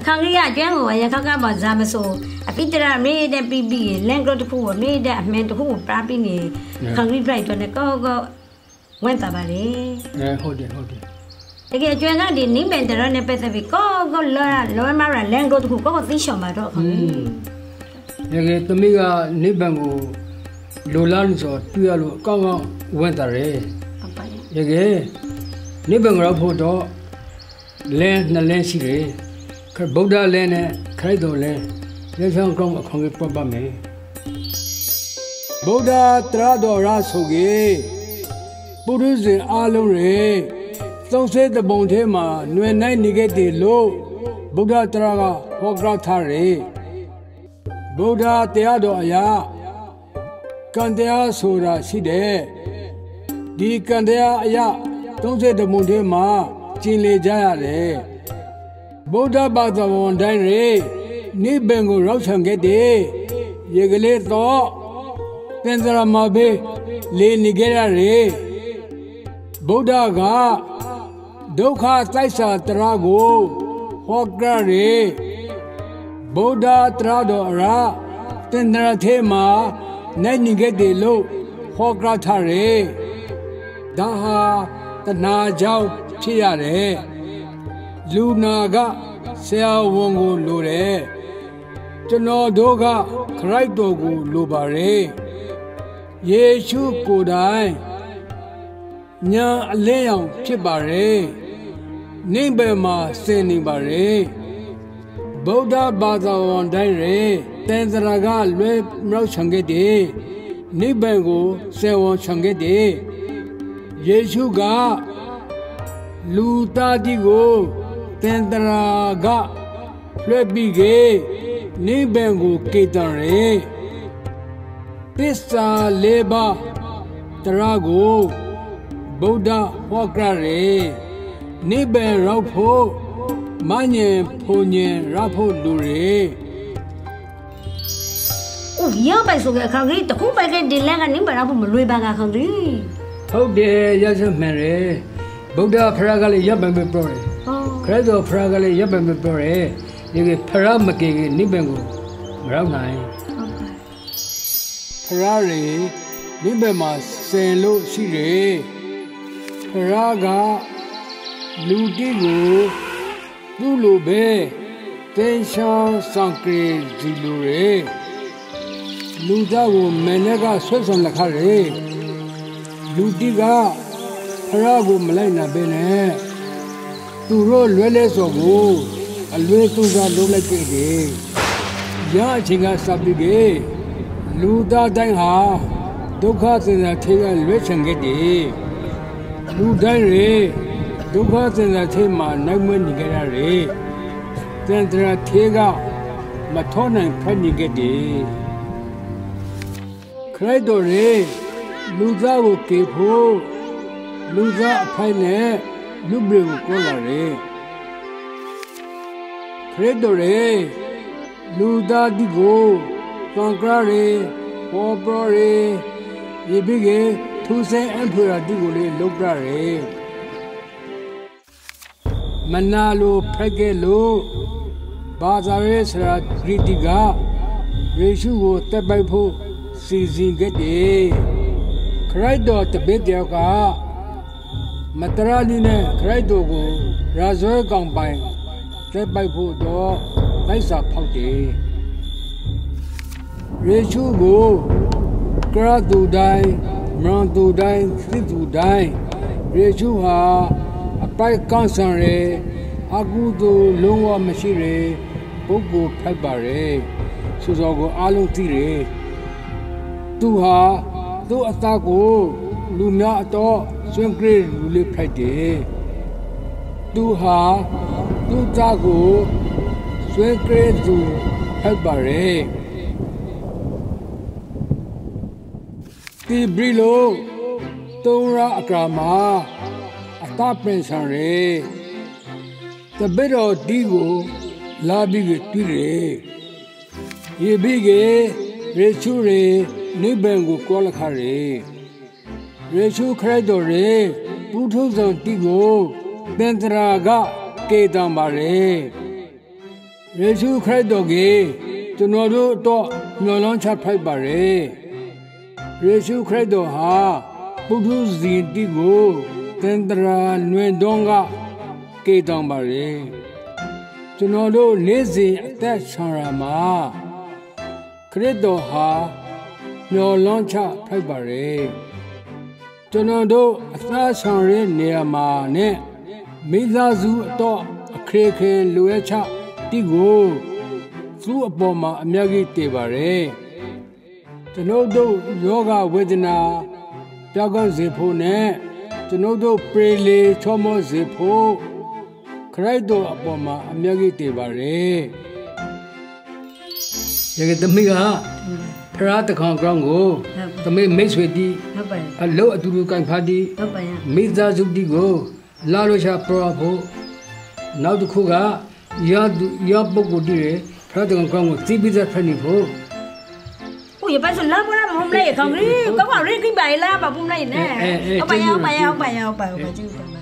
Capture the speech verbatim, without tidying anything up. Kangia Jango, and Yakaba Zamaso. A Peter made a B B, Lango to poor, made a man to whom Papini, hungry bright on the Congo went about it. Hold it, hold it. Again, Jana didn't even the running Pacific Congo, Lorma, and Lango to go fish on my dog. The Tomiga Nibango, Lolanzo, Tualo, Congo went away. Again, Nibango Hodo, Land the Lancy. Buddha land and Credo land, there's a concrete problem. Buddha Trado Rasogi Buddhist in Alore. Don't say the Bontema, no nine negative low. Buddha Traga, Hogratari Buddha Teado Aya Candea Sura Side Di Candea Aya. Don't say the Bontema, Chile Jare. Buddha Badawan Diary, Nibango Roshangete, Yegaleto, Pendra Mabe, Le Nigerare, Buddha Ga, Doka Taisa Trago, Hogare, Buddha Tradora, Pendra Tema, Nanigete Lo, Hogratare, Daha, Tanajao, Chiare. Lunaga, Sea Wongo Lure, Tono Doga, Crydogo Lubare, Yeshu Kodai, Nya Leon Chibare, Nibema Senibare, Boda Baza on Dire, Tenzaragal, Roshangete, Nibango, Sewon Shangete, Yeshuga, Luta Digo. Tendraga, Flebige, Nibango Kitare, Pista Leba, Trago, Buddha Hogare, Niban Rapo, Manye Ponye Rapo Lure. Oh, yeah, by so concrete, who by the Langa Nimba Lubaga Hungry? Oh, dear, yes, Mary. Buddha Paragali Yababi Bore. Credo Fragale Yaban Bore, you Paramaki Nibango, Brownline. Ferrari, Nibamas, Saint Lo Sire, Paraga, Ludigo, Lulube, Tension Sancre Zilure, Ludago Menega Susan Lacare, Ludiga, Parago Melina Bene. To roll Veles of Woe, a little Lulake, Yachinga Sabige, Luda Dangha, Dokas and a Tail Rechangete, Ludare, Dokas and a Tema, Naman Nigare, Tantra Tega, Matona and Panigete, Credore, Luda will keep home, Luda Pine. Lubre colare, Credore, Luda Digo, Concrare, Pobre, Ibige, Tuesday Emperor Digole, Lubrare, Manalo, Pregelo, Bazares, Ritiga, Reshu, Tabapo, Sizingete, Credo, Tabetiaga. Mataralina, Credogo, Razor Gambine, Trap by Bodo, Mesa Pouty. Rechugo, Grad to die, Mount to die, Sleep to die. Rechuha, a pike consonre, Agudo, Lua Machire, Bogo Pebare, Suzago Alutire. Tuha, do attack. Luna to swim great lip pretty. Do ha, do tago, swim great to help barre. The brillo, Tora Grama, a top prince array. The bed of Digo, la big tire. Ye big, reture, Nibango Colacare. Reshu Kredore, Putus and Tigo, Bentraga, Ketambare. Reshu Kredoge, Tonodo, Noloncha Pibare. Reshu Kredoha, Putus the Tigo, Tentra Nuendonga, Ketambare. Tonodo lazy at Sarama. Kredoha, Noloncha Pibare. Tonodo, Sasare near Mane, Mizazu, a creek, Luecha, Tigo, Suapoma, Magi Tibare. Tonodo, Yoga Wedna, Dagon Zepone, Tonodo, Prele, Tomo Zepo, Credo Apoma, Magi Tibare. Yagamiga. Perata kong konggo, kami meswedi, hello adukan padi, meza zudi go, lalo siya proapo, na dukuga, ya ya bogudire, perata kong konggo tibi sa panipo. Oh, yun pa sa labo na mahumlay kongri, kawang rin kibay la, babumlay na, opaya opaya opaya opaya opaya.